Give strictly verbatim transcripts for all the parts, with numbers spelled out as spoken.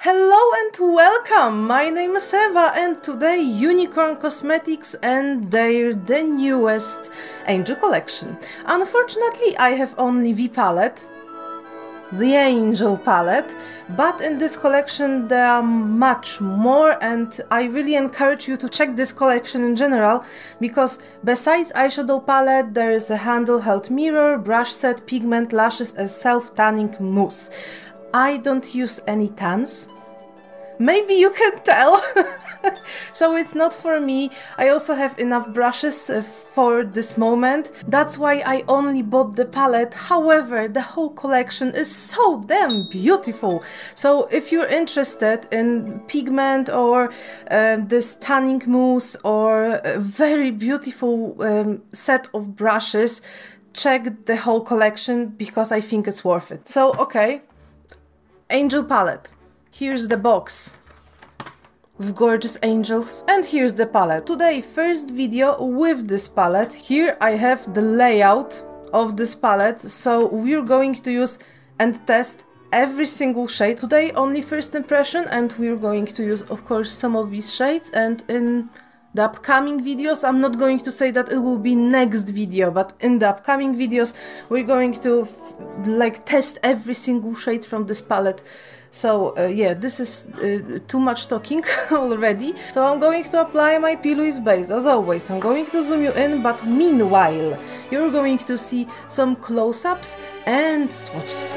Hello and welcome! My name is Eva and today Unicorn Cosmetics and their the newest Angel Collection. Unfortunately I have only the palette, the Angel palette, but in this collection there are much more and I really encourage you to check this collection in general because besides eyeshadow palette there is a handheld mirror, brush set, pigment, lashes and self-tanning mousse. I don't use any tans. Maybe you can tell. So it's not for me. I also have enough brushes uh, for this moment. That's why I only bought the palette. However, the whole collection is so damn beautiful. So if you're interested in pigment or uh, this tanning mousse or a very beautiful um, set of brushes, check the whole collection because I think it's worth it. So, okay. Angel palette. Here's the box with gorgeous angels and here's the palette. Today first video with this palette. Here I have the layout of this palette, so we're going to use and test every single shade. Today only first impression and we're going to use of course some of these shades, and in the upcoming videos, I'm not going to say that it will be next video, but in the upcoming videos we're going to f like test every single shade from this palette. So uh, yeah, this is uh, too much talking already. So I'm going to apply my P. Louise base as always. I'm going to zoom you in, but meanwhile you're going to see some close-ups and swatches.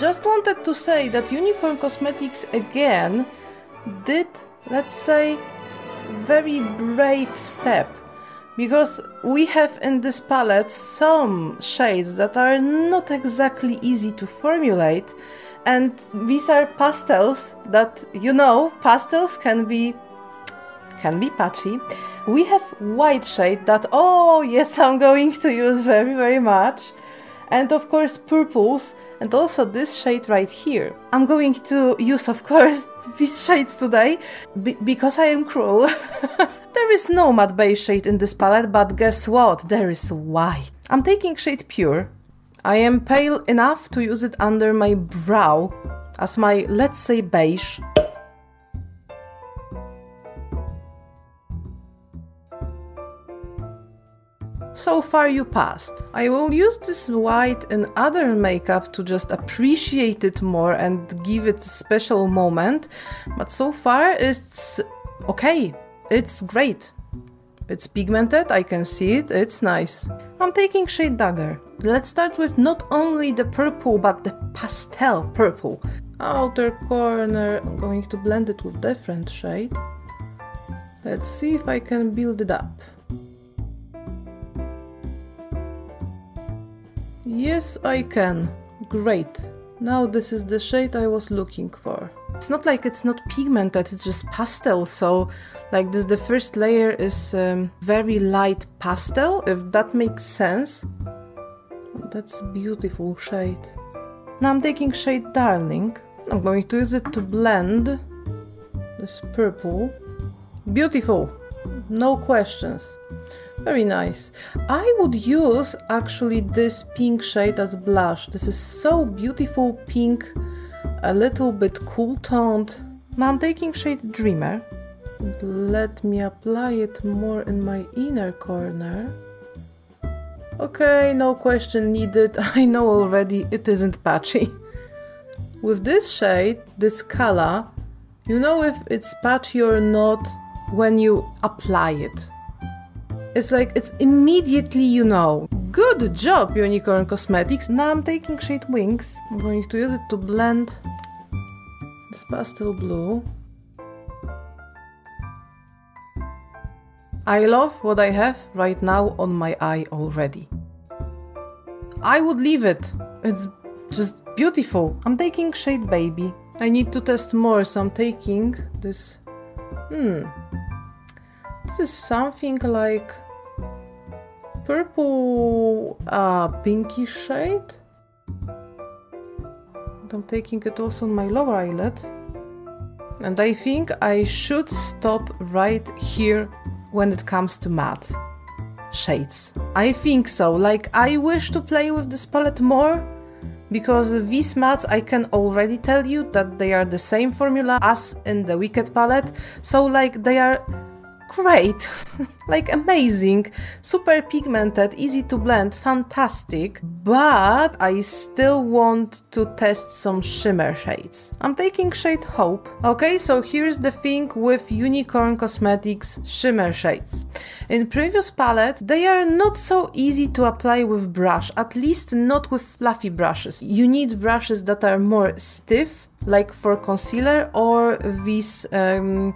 Just wanted to say that Unicorn Cosmetics again did, let's say, very brave step, because we have in this palette some shades that are not exactly easy to formulate, and these are pastels that, you know, pastels can be can be patchy. We have white shade that, oh yes, I'm going to use very very much, and of course purples. And also this shade right here. I'm going to use, of course, these shades today, be because I am cruel. There is no matte beige shade in this palette, but guess what? There is white. I'm taking shade Pure. I am pale enough to use it under my brow as my, let's say, beige. So far you passed. I will use this white in other makeup to just appreciate it more and give it a special moment, but so far it's okay, it's great. It's pigmented, I can see it, it's nice. I'm taking shade Dagger. Let's start with not only the purple, but the pastel purple. Outer corner, I'm going to blend it with different shade. Let's see if I can build it up. Yes, I can. Great. Now this is the shade I was looking for. It's not like it's not pigmented, it's just pastel. So like this, the first layer is um, very light pastel, if that makes sense. That's a beautiful shade. Now I'm taking shade Darling. I'm going to use it to blend this purple. Beautiful, no questions. Very nice. I would use actually this pink shade as blush. This is so beautiful pink, a little bit cool toned. Now I'm taking shade Dreamer. Let me apply it more in my inner corner. Okay, no question needed. I know already it isn't patchy. With this shade, this color, you know if it's patchy or not when you apply it. It's like it's immediately you know. Good job, Unicorn Cosmetics. Now I'm taking shade Wings. I'm going to use it to blend this pastel blue. I love what I have right now on my eye already. I would leave it. It's just beautiful. I'm taking shade Baby. I need to test more, so I'm taking this. Hmm. This is something like purple, uh, pinky shade. And I'm taking it also on my lower eyelid. And I think I should stop right here when it comes to matte shades. I think so. Like, I wish to play with this palette more, because these mattes, I can already tell you that they are the same formula as in the Wicked palette. So like, they are great, like amazing, super pigmented, easy to blend, fantastic, but I still want to test some shimmer shades. I'm taking shade Hope. Okay, so here's the thing with Unicorn Cosmetics shimmer shades. In previous palettes, they are not so easy to apply with brush, at least not with fluffy brushes. You need brushes that are more stiff, like for concealer, or these um,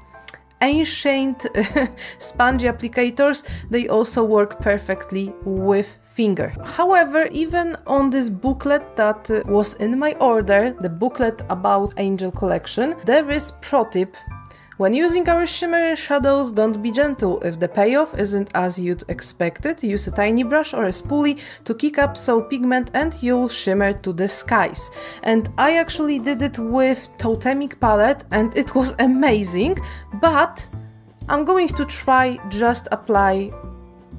ancient spongy applicators. They also work perfectly with finger. However, even on this booklet that uh, was in my order, the booklet about Angel Collection, there is pro tip. When using our shimmer shadows, don't be gentle. If the payoff isn't as you'd expected, use a tiny brush or a spoolie to kick up some pigment and you'll shimmer to the skies. And I actually did it with Totemic palette and it was amazing, but I'm going to try just apply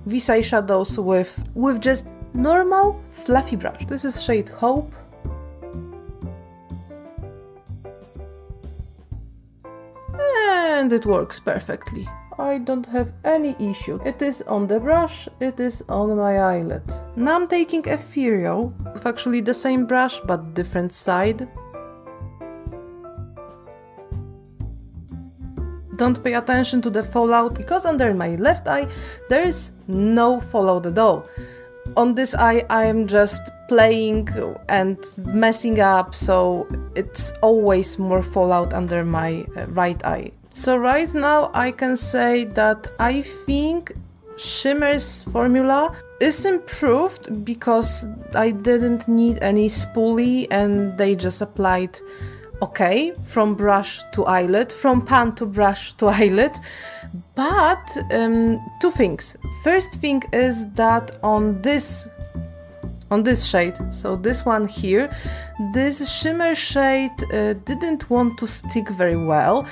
these eyeshadows with, with just normal fluffy brush. This is shade Hope. And it works perfectly. I don't have any issue. It is on the brush, it is on my eyelid. Now I'm taking Ethereal with actually the same brush but different side. Don't pay attention to the fallout, because under my left eye there is no fallout at all. On this eye I am just playing and messing up, so it's always more fallout under my right eye. So right now I can say that I think shimmer's formula is improved because I didn't need any spoolie and they just applied okay from brush to eyelid, from pan to brush to eyelid. But um, two things. First thing is that on this on this shade, so this one here, this shimmer shade uh, didn't want to stick very well.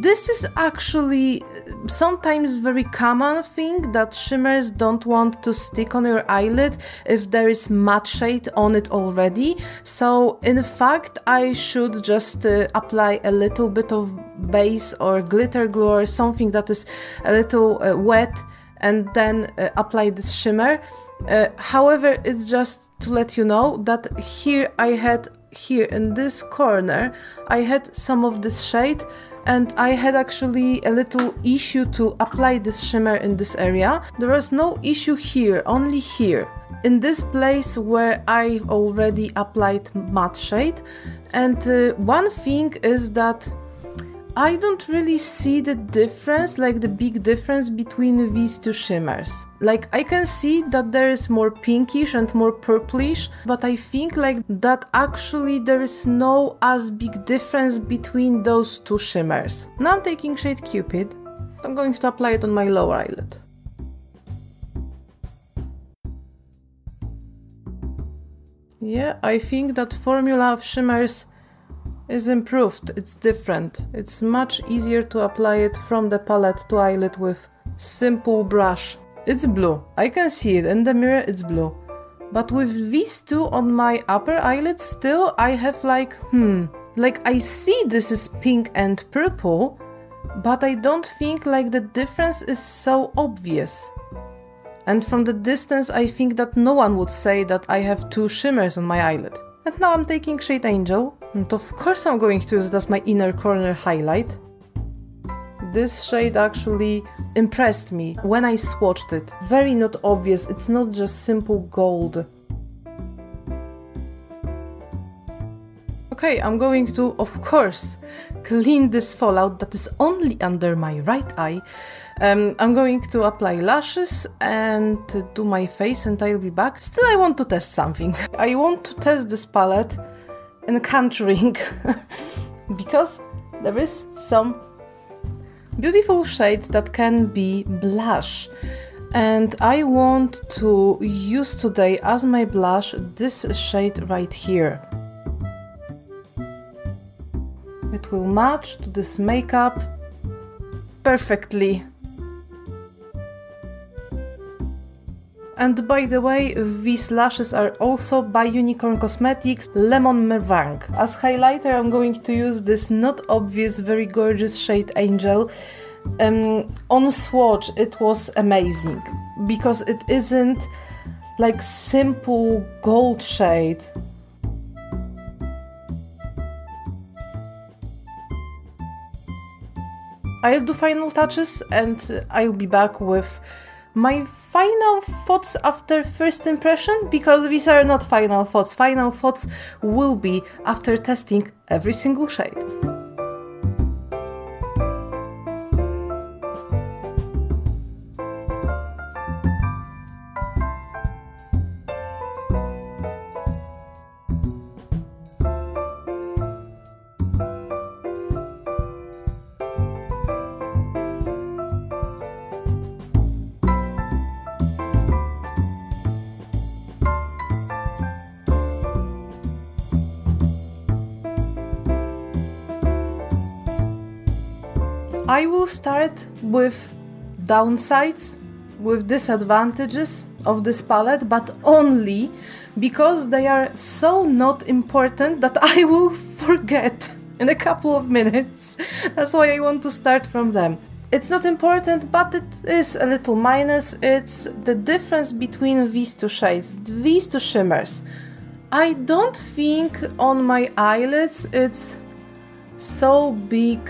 This is actually sometimes very common thing, that shimmers don't want to stick on your eyelid if there is matte shade on it already. So in fact I should just uh, apply a little bit of base or glitter glue or something that is a little uh, wet, and then uh, apply this shimmer. Uh, however, it's just to let you know that here I had, here in this corner, I had some of this shade and I had actually a little issue to apply this shimmer in this area. There was no issue here, only here, in this place where I've already applied matte shade. And uh, one thing is that I don't really see the difference, like the big difference between these two shimmers. Like, I can see that there is more pinkish and more purplish, but I think like that actually there is no as big difference between those two shimmers. Now I'm taking shade Cupid. I'm going to apply it on my lower eyelid. Yeah, I think that formula of shimmers is improved, it's different. It's much easier to apply it from the palette to eyelid with simple brush. It's blue. I can see it in the mirror, it's blue. But with these two on my upper eyelid still, I have like, hmm, like I see this is pink and purple, but I don't think like the difference is so obvious. And from the distance, I think that no one would say that I have two shimmers on my eyelid. And now I'm taking shade Angel. And of course I'm going to use that's my inner corner highlight. This shade actually impressed me when I swatched it. Very not obvious, it's not just simple gold. Okay, I'm going to, of course, clean this fallout that is only under my right eye. Um, I'm going to apply lashes and do my face and I'll be back. Still, I want to test something. I want to test this palette in contouring because there is some beautiful shades that can be blush, and I want to use today as my blush this shade right here. It will match to this makeup perfectly. And by the way, these lashes are also by Unicorn Cosmetics Lemon Meringue. As highlighter, I'm going to use this not obvious, very gorgeous shade Angel. Um, on swatch, it was amazing because it isn't like simple gold shade. I'll do final touches and I'll be back with my final thoughts after first impression, because these are not final thoughts. Final thoughts will be after testing every single shade. I will start with downsides, with disadvantages of this palette, but only because they are so not important that I will forget in a couple of minutes. That's why I want to start from them. It's not important, but it is a little minus. It's the difference between these two shades, these two shimmers. I don't think on my eyelids it's so big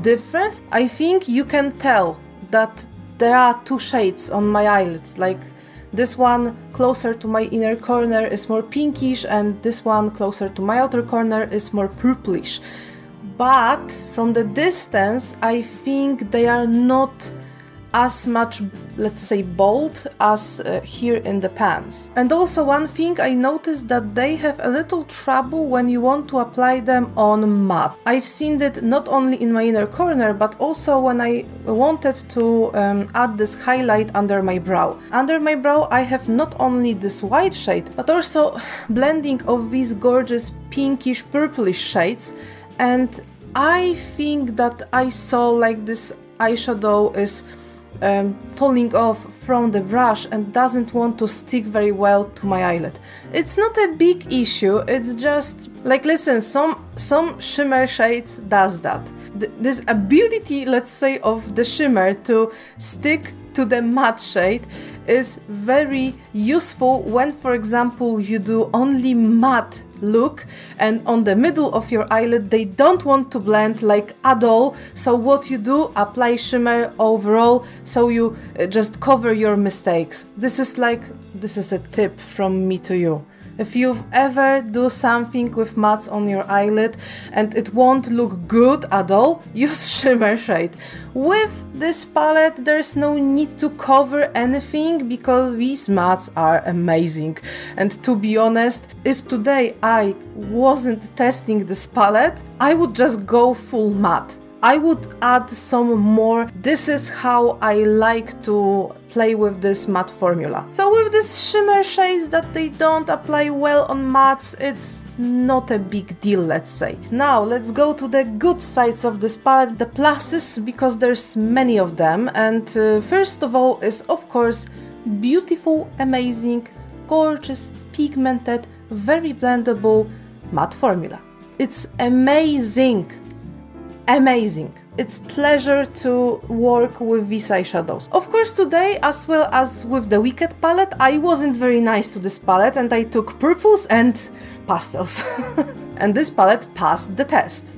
difference. I think you can tell that there are two shades on my eyelids, like this one closer to my inner corner is more pinkish and this one closer to my outer corner is more purplish, but from the distance I think they are not as much, let's say, bold as uh, here in the pans. And also one thing I noticed that they have a little trouble when you want to apply them on matte. I've seen that not only in my inner corner, but also when I wanted to um, add this highlight under my brow. Under my brow I have not only this white shade, but also blending of these gorgeous pinkish purplish shades, and I think that I saw like this eyeshadow is Um, falling off from the brush and doesn't want to stick very well to my eyelid. It's not a big issue, it's just like, listen, some some shimmer shades does that. Th this ability, let's say, of the shimmer to stick to the matte shade is very useful when, for example, you do only matte look and on the middle of your eyelid they don't want to blend like at all, so what you do, apply shimmer overall, so you uh, just cover your mistakes. This is like, this is a tip from me to you. If you've ever do something with mattes on your eyelid and it won't look good at all, use shimmer shade. With this palette there's no need to cover anything because these mattes are amazing. And to be honest, if today I wasn't testing this palette, I would just go full matte. I would add some more. This is how I like to play with this matte formula. So with these shimmer shades that they don't apply well on mattes, it's not a big deal, let's say. Now let's go to the good sides of this palette, the pluses, because there's many of them. And uh, first of all is, of course, beautiful, amazing, gorgeous, pigmented, very blendable matte formula. It's amazing, amazing. It's pleasure to work with these eyeshadows. Of course, today, as well as with the Wicked palette, I wasn't very nice to this palette and I took purples and pastels. And this palette passed the test.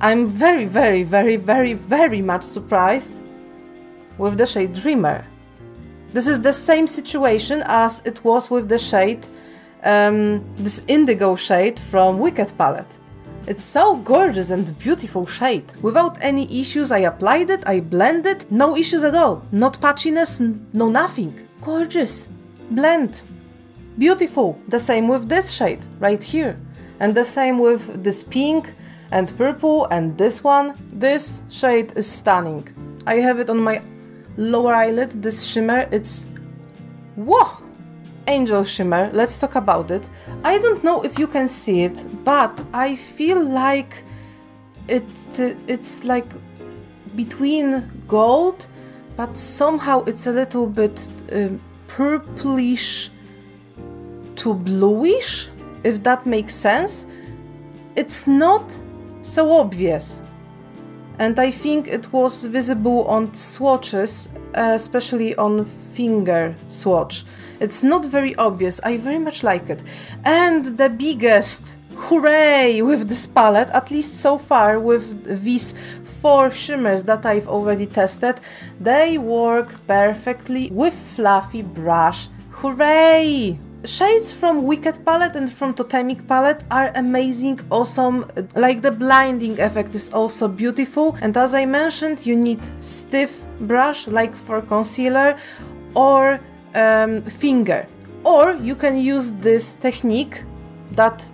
I'm very, very, very, very, very much surprised with the shade Dreamer. This is the same situation as it was with the shade, um, this indigo shade from Wicked palette. It's so gorgeous and beautiful shade. Without any issues, I applied it, I blended, no issues at all. Not patchiness, no nothing. Gorgeous. Blend. Beautiful. The same with this shade, right here. And the same with this pink and purple and this one. This shade is stunning. I have it on my lower eyelid, this shimmer, it's... Whoa! Angel shimmer, let's talk about it. I don't know if you can see it, but I feel like it, it's like between gold, but somehow it's a little bit uh, purplish to bluish, if that makes sense. It's not so obvious, and I think it was visible on swatches, uh, especially on finger swatch. It's not very obvious. I very much like it. And the biggest hooray with this palette, at least so far, with these four shimmers that I've already tested, they work perfectly with fluffy brush. Hooray! Shades from Wicked palette and from Totemic palette are amazing, awesome, like the blinding effect is also beautiful. And as I mentioned, you need stiff brush, like for concealer, or um, finger. Or you can use this technique that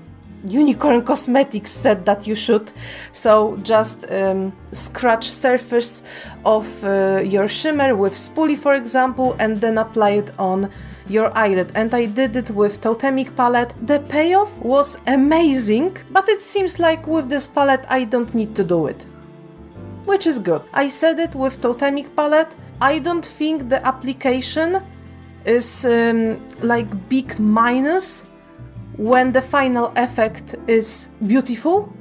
Unicorn Cosmetics said that you should. So just um, scratch surface of uh, your shimmer with spoolie, for example, and then apply it on your eyelid. And I did it with Totemic palette. The payoff was amazing, but it seems like with this palette I don't need to do it, which is good. I said it with Totemic palette. I don't think the application is um, like big minus when the final effect is beautiful,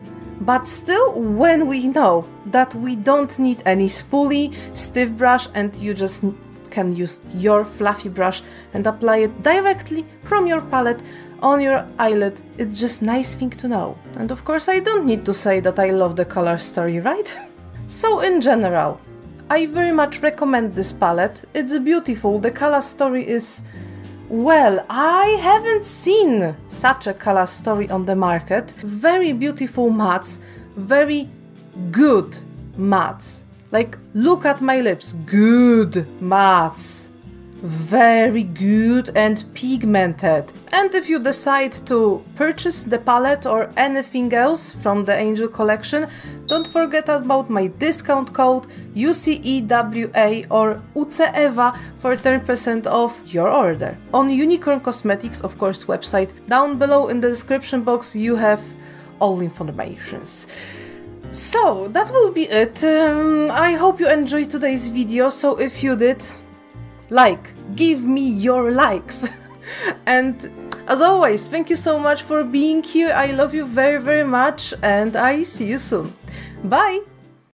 but still when we know that we don't need any spoolie, stiff brush, and you just can use your fluffy brush and apply it directly from your palette on your eyelid. It's just nice thing to know. And of course I don't need to say that I love the color story, right? So in general, I very much recommend this palette. It's beautiful, the color story is... Well, I haven't seen such a color story on the market. Very beautiful mattes, very good mattes. Like, look at my lips. Good mattes. Very good and pigmented. And if you decide to purchase the palette or anything else from the Angel Collection, don't forget about my discount code U C E W A or U C E W A for ten percent off your order. On Unicorn Cosmetics, of course, website. Down below in the description box you have all informations. So, that will be it. Um, I hope you enjoyed today's video. So if you did, like, give me your likes. And as always, thank you so much for being here. I love you very, very much, and I see you soon. Bye.